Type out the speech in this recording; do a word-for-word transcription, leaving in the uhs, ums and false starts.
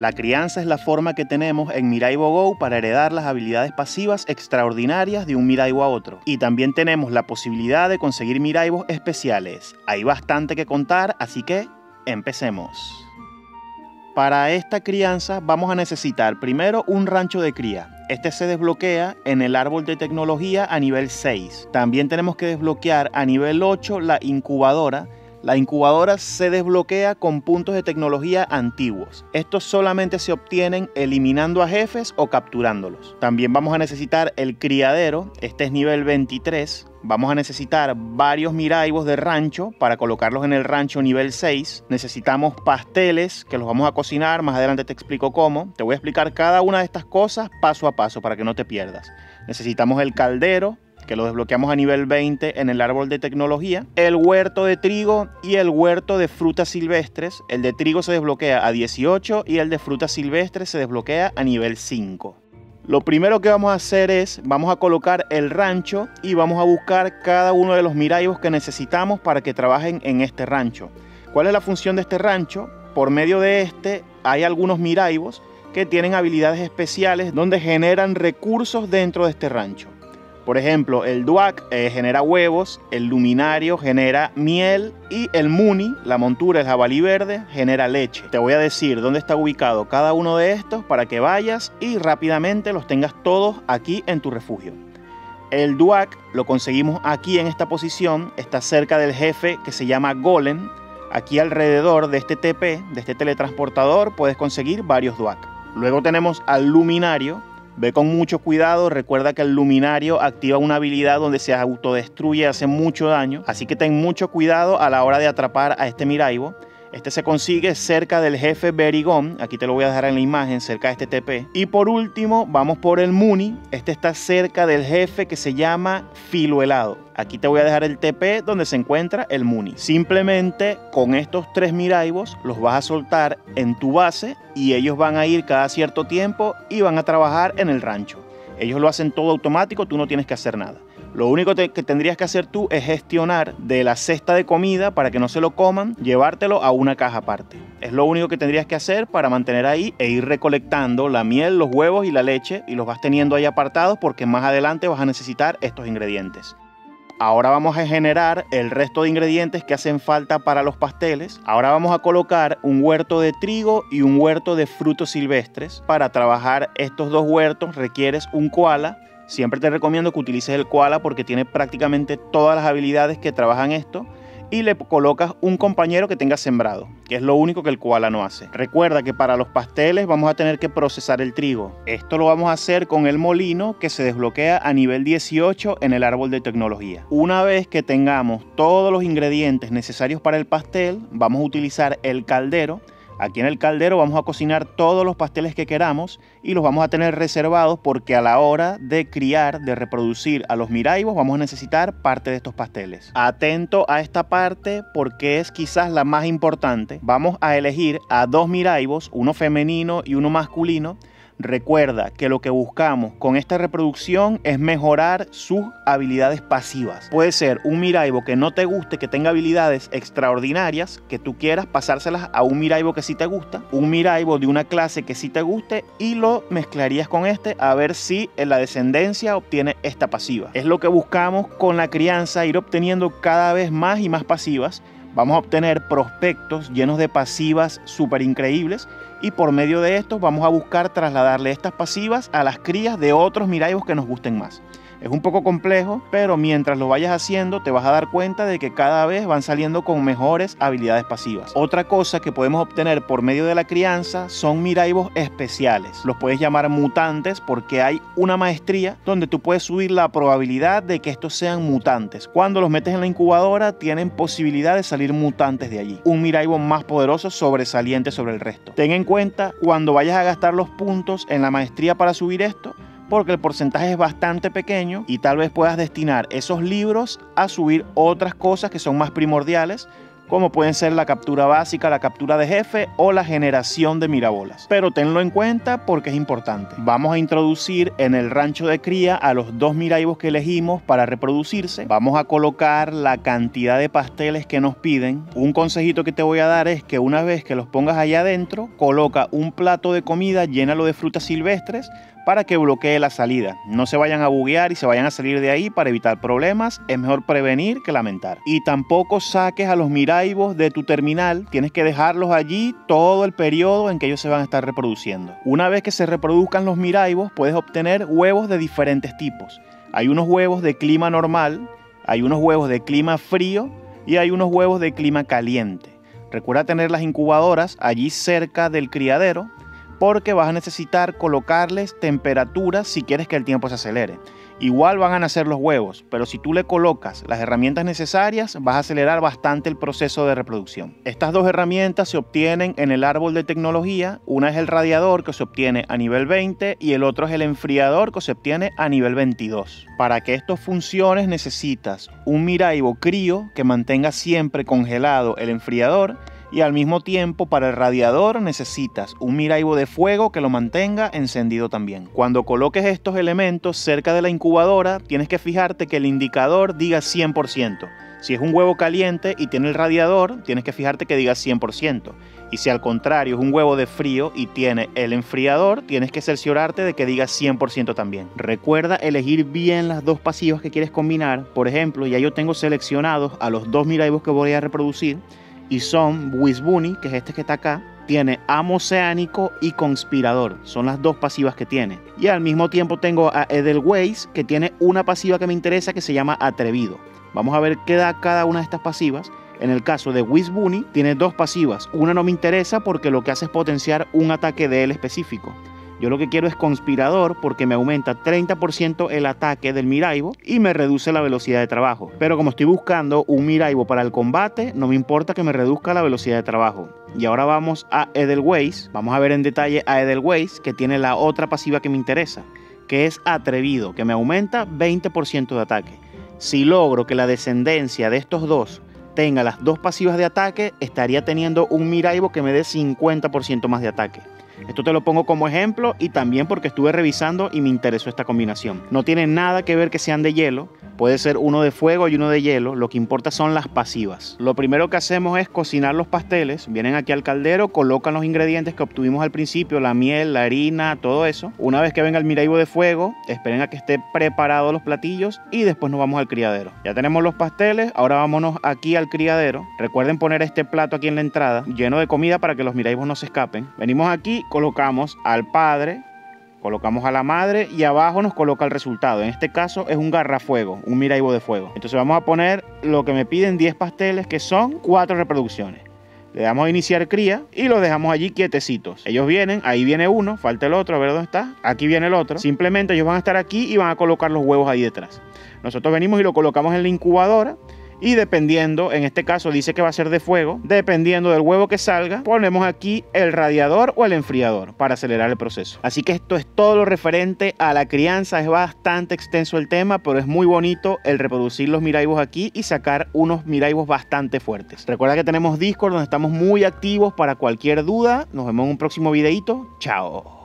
La crianza es la forma que tenemos en Miraibo Go para heredar las habilidades pasivas extraordinarias de un Miraibo a otro. Y también tenemos la posibilidad de conseguir Miraibos especiales. Hay bastante que contar, así que empecemos. Para esta crianza vamos a necesitar primero un rancho de cría. Este se desbloquea en el árbol de tecnología a nivel seis. También tenemos que desbloquear a nivel ocho la incubadora. La incubadora se desbloquea con puntos de tecnología antiguos. Estos solamente se obtienen eliminando a jefes o capturándolos. También vamos a necesitar el criadero, este es nivel veintitrés. Vamos a necesitar varios miraibos de rancho para colocarlos en el rancho nivel seis. Necesitamos pasteles que los vamos a cocinar, más adelante te explico cómo. Te voy a explicar cada una de estas cosas paso a paso para que no te pierdas. Necesitamos el caldero, que lo desbloqueamos a nivel veinte en el árbol de tecnología, el huerto de trigo y el huerto de frutas silvestres. El de trigo se desbloquea a dieciocho y el de frutas silvestres se desbloquea a nivel cinco. Lo primero que vamos a hacer es, vamos a colocar el rancho y vamos a buscar cada uno de los miraibos que necesitamos para que trabajen en este rancho. ¿Cuál es la función de este rancho? Por medio de este hay algunos miraibos que tienen habilidades especiales donde generan recursos dentro de este rancho. Por ejemplo, el Duak eh, genera huevos, el Luminario genera miel y el Muni, la montura, el jabalí verde, genera leche. Te voy a decir dónde está ubicado cada uno de estos para que vayas y rápidamente los tengas todos aquí en tu refugio. El Duak lo conseguimos aquí en esta posición, está cerca del jefe que se llama Golem. Aquí alrededor de este T P, de este teletransportador, puedes conseguir varios Duak. Luego tenemos al Luminario. Ve con mucho cuidado, recuerda que el luminario activa una habilidad donde se autodestruye, hace mucho daño. Así que ten mucho cuidado a la hora de atrapar a este miraibo. Este se consigue cerca del jefe Berigón, aquí te lo voy a dejar en la imagen, cerca de este T P. Y por último, vamos por el Muni, este está cerca del jefe que se llama Filo Helado. Aquí te voy a dejar el T P donde se encuentra el Muni. Simplemente con estos tres miraibos los vas a soltar en tu base y ellos van a ir cada cierto tiempo y van a trabajar en el rancho. Ellos lo hacen todo automático, tú no tienes que hacer nada. Lo único que tendrías que hacer tú es gestionar de la cesta de comida para que no se lo coman, llevártelo a una caja aparte. Es lo único que tendrías que hacer para mantener ahí e ir recolectando la miel, los huevos y la leche y los vas teniendo ahí apartados porque más adelante vas a necesitar estos ingredientes. Ahora vamos a generar el resto de ingredientes que hacen falta para los pasteles. Ahora vamos a colocar un huerto de trigo y un huerto de frutos silvestres. Para trabajar estos dos huertos requieres un koala. Siempre te recomiendo que utilices el koala porque tiene prácticamente todas las habilidades que trabajan esto. Y le colocas un compañero que tenga sembrado, que es lo único que el koala no hace. Recuerda que para los pasteles vamos a tener que procesar el trigo. Esto lo vamos a hacer con el molino que se desbloquea a nivel dieciocho en el árbol de tecnología. Una vez que tengamos todos los ingredientes necesarios para el pastel, vamos a utilizar el caldero. Aquí en el caldero vamos a cocinar todos los pasteles que queramos y los vamos a tener reservados porque a la hora de criar, de reproducir a los miraibos, vamos a necesitar parte de estos pasteles. Atento a esta parte porque es quizás la más importante. Vamos a elegir a dos miraibos, uno femenino y uno masculino. Recuerda que lo que buscamos con esta reproducción es mejorar sus habilidades pasivas. Puede ser un miraibo que no te guste, que tenga habilidades extraordinarias, que tú quieras pasárselas a un miraibo que sí te gusta, un miraibo de una clase que sí te guste y lo mezclarías con este a ver si en la descendencia obtiene esta pasiva. Es lo que buscamos con la crianza, ir obteniendo cada vez más y más pasivas. Vamos a obtener prospectos llenos de pasivas súper increíbles y por medio de estos vamos a buscar trasladarle estas pasivas a las crías de otros miraibos que nos gusten más. Es un poco complejo, pero mientras lo vayas haciendo te vas a dar cuenta de que cada vez van saliendo con mejores habilidades pasivas. Otra cosa que podemos obtener por medio de la crianza son miraibos especiales. Los puedes llamar mutantes porque hay una maestría donde tú puedes subir la probabilidad de que estos sean mutantes. Cuando los metes en la incubadora tienen posibilidad de salir mutantes de allí. Un miraibo más poderoso, sobresaliente sobre el resto. Ten en cuenta cuando vayas a gastar los puntos en la maestría para subir esto, porque el porcentaje es bastante pequeño y tal vez puedas destinar esos libros a subir otras cosas que son más primordiales, como pueden ser la captura básica, la captura de jefe o la generación de mirabolas. Pero tenlo en cuenta porque es importante. Vamos a introducir en el rancho de cría a los dos miraibos que elegimos para reproducirse. Vamos a colocar la cantidad de pasteles que nos piden. Un consejito que te voy a dar es que una vez que los pongas allá adentro, coloca un plato de comida, llénalo de frutas silvestres para que bloquee la salida. No se vayan a buguear y se vayan a salir de ahí. Para evitar problemas es mejor prevenir que lamentar. Y tampoco saques a los miraibos de tu terminal. Tienes que dejarlos allí todo el periodo en que ellos se van a estar reproduciendo. Una vez que se reproduzcan los miraibos, puedes obtener huevos de diferentes tipos. Hay unos huevos de clima normal, hay unos huevos de clima frío y hay unos huevos de clima caliente. Recuerda tener las incubadoras allí cerca del criadero, porque vas a necesitar colocarles temperaturas si quieres que el tiempo se acelere. Igual van a nacer los huevos, pero si tú le colocas las herramientas necesarias, vas a acelerar bastante el proceso de reproducción. Estas dos herramientas se obtienen en el árbol de tecnología. Una es el radiador, que se obtiene a nivel veinte, y el otro es el enfriador, que se obtiene a nivel veintidós. Para que esto funcione necesitas un miraibo crío que mantenga siempre congelado el enfriador, y al mismo tiempo para el radiador necesitas un miraibo de fuego que lo mantenga encendido también. Cuando coloques estos elementos cerca de la incubadora, tienes que fijarte que el indicador diga cien por ciento. Si es un huevo caliente y tiene el radiador, tienes que fijarte que diga cien por ciento. Y si al contrario es un huevo de frío y tiene el enfriador, tienes que cerciorarte de que diga cien por ciento también. Recuerda elegir bien las dos pasivas que quieres combinar. Por ejemplo, ya yo tengo seleccionados a los dos miraibos que voy a reproducir, y son Whis Bunny, que es este que está acá, tiene Amo Oceánico y Conspirador, son las dos pasivas que tiene. Y al mismo tiempo tengo a Edelweiss, que tiene una pasiva que me interesa que se llama Atrevido. Vamos a ver qué da cada una de estas pasivas. En el caso de Whis Bunny tiene dos pasivas, una no me interesa porque lo que hace es potenciar un ataque de él específico. Yo lo que quiero es Conspirador porque me aumenta treinta por ciento el ataque del miraibo y me reduce la velocidad de trabajo. Pero como estoy buscando un miraibo para el combate, no me importa que me reduzca la velocidad de trabajo. Y ahora vamos a Edelweiss. Vamos a ver en detalle a Edelweiss, que tiene la otra pasiva que me interesa, que es Atrevido, que me aumenta veinte por ciento de ataque. Si logro que la descendencia de estos dos tenga las dos pasivas de ataque, estaría teniendo un miraibo que me dé cincuenta por ciento más de ataque. Esto te lo pongo como ejemplo y también porque estuve revisando y me interesó esta combinación. No tiene nada que ver que sean de hielo, puede ser uno de fuego y uno de hielo, lo que importa son las pasivas. Lo primero que hacemos es cocinar los pasteles, vienen aquí al caldero, colocan los ingredientes que obtuvimos al principio, la miel, la harina, todo eso. Una vez que venga el miraibo de fuego, esperen a que esté preparado los platillos y después nos vamos al criadero. Ya tenemos los pasteles, ahora vámonos aquí al criadero. Recuerden poner este plato aquí en la entrada, lleno de comida para que los miraibos no se escapen. Venimos aquí, colocamos al padre, colocamos a la madre y abajo nos coloca el resultado. En este caso es un garrafuego, un miraibo de fuego. Entonces vamos a poner lo que me piden, diez pasteles, que son cuatro reproducciones. Le damos a iniciar cría y los dejamos allí quietecitos. Ellos vienen, ahí viene uno, falta el otro, a ver dónde está. Aquí viene el otro. Simplemente ellos van a estar aquí y van a colocar los huevos ahí detrás. Nosotros venimos y lo colocamos en la incubadora. Y dependiendo, en este caso dice que va a ser de fuego, dependiendo del huevo que salga, ponemos aquí el radiador o el enfriador para acelerar el proceso. Así que esto es todo lo referente a la crianza, es bastante extenso el tema, pero es muy bonito el reproducir los miraibos aquí y sacar unos miraibos bastante fuertes. Recuerda que tenemos Discord donde estamos muy activos para cualquier duda. Nos vemos en un próximo videito. Chao.